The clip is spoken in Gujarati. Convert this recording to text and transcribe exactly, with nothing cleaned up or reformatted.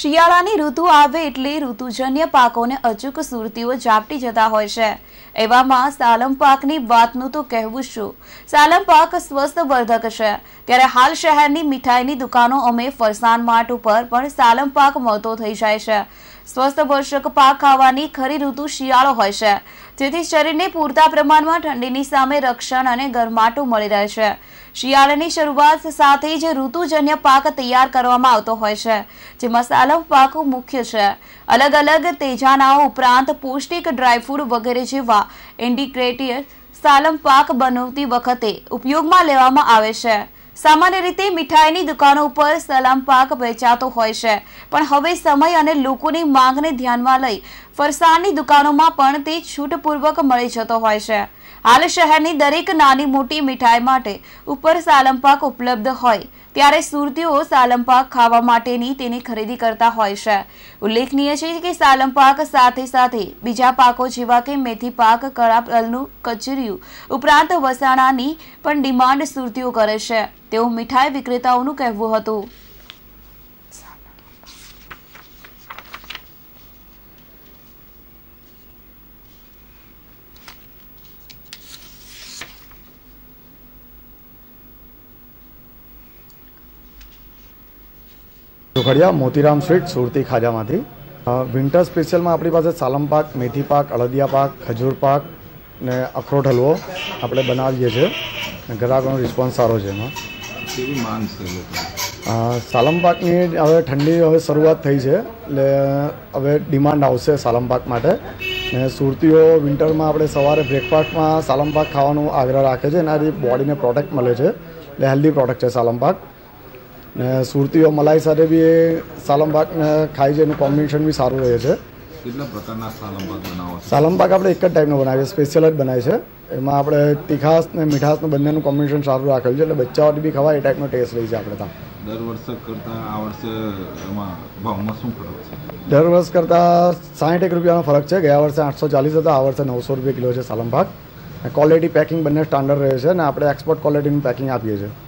શિયાળાની ઋતુ આવે એટલે ઋતુજન્ય પાકોને અચૂક સુરતીઓ ઝાપટી જતા હોય છે। એવામાં સાલમપાકની વાતનું તો કહેવું શું। સાલમપાક સ્વાસ્થ્યવર્ધક છે, ત્યારે હાલ શહેરની મીઠાઈની દુકાનો અમે ફરસાણ માર્ટ ઉપર પણ સાલમપાક મળતો થઈ જાય છે। સ્વાસ્થ્યવર્ધક પાક ખાવાની ખરી ઋતુ શિયાળો હોય છે, જેથી શરીરને પૂરતા પ્રમાણમાં ઠંડીની સામે રક્ષણ અને ગરમાટું મળી રહે છે। શિયાળાની શરૂઆત સાથે જ ઋતુજન્ય પાક તૈયાર કરવામાં આવતો હોય છે, જેમાં સાલમપાક મુખ્ય છે। અલગ અલગ તેજાનાઓ ઉપરાંત પૌષ્ટિક ડ્રાયફ્રૂટ વગેરે જેવા ઇન્ડિક્રેટિયર સાલમપાક બનાવતી વખતે ઉપયોગમાં લેવામાં આવે છે। सामान्य रीते मिठाईनी दुकानों पर सालमपाक वेचातो होय छे, पण हवे समय अने लोकोनी मांगने ध्यानमां लई फरसाणनी दुकानोमां पण ते छूटपूर्वक मळी जतो होय छे। हाल शहेरनी दरेक नानी मोटी मिठाई माटे उपर सालमपाक उपलब्ध होय, त्यारे सुरतीओ सालमपाक खावा माटेनी तेनी खरीदी करता होय छे। उल्लेखनीय छे के सालमपाक साथे साथे बीजा पाको जेवा के मेथी पाक, कळातलनुं कचरियुं उपरांत वसाणानी पण डिमांड सुरतीओ करे छे। તેઓ મીઠાઈ વિક્રેતાઓનું કહેવું હતું। જોખડિયા મોતીરામ સ્વીટ સુરતી ખાજામાંથી વિન્ટર સ્પેશિયલમાં આપણી પાસે સાલમપાક, મેથી પાક, અળદિયા પાક, ખજૂર પાક ને અખરોટ હલવો આપણે બનાવીએ છીએ। ગ્રાહકોનો રિસ્પોન્સ સારો છે। એમાં सालमपाकनी हवे ठंडी हवे शुरुआत थई छे, एटले हवे डिमांड आवशे सालमपाक माटे। ने सुरतीओ विंटर में आपणे सवारे ब्रेकफास्ट में सालमपाक खावानो आग्रह राखे छे, एनाथी बॉडी ने प्रोटेक्ट मळे छे। एटले हेल्दी प्रोडक्ट छे सालमपाक। ने सुरतीओ मलाई साथे बी सालमपाक ने खाई छे, एनुं कॉम्बिनेशन बी सारुं रहे छे। કેટલા પ્રકારના સાલમપાક બનાવો છો? સાલમપાક આપણે એક જ ટાઈપનો બનાવીએ, સ્પેશિયલ જ બનાવીએ છે। એમાં આપણે તીખાસ ને મીઠાસનું બંનેનું કોમ્બિનેશન સારું રાખેલું છે, એટલે બચ્ચાઓથી બી ખવાય એ ટાઈપનો ટેસ્ટ રહી છે આપણે ત્યાં। દર વર્ષ કરતાં આ વર્ષે એમાં ભાવમાં શું ફરક છે? દર વર્ષ કરતાં સાઠ એક રૂપિયાનો ફરક છે। ગયા વર્ષે આઠસો ચાલીસ હતો, આ વર્ષે નવસો રૂપિયા કિલો છે સાલમપાક। ક્વોલિટી પેકિંગ બંને સ્ટાન્ડર્ડ રહે છે અને આપણે એક્સપોર્ટ ક્વોલિટીનું પેકિંગ આપીએ છીએ।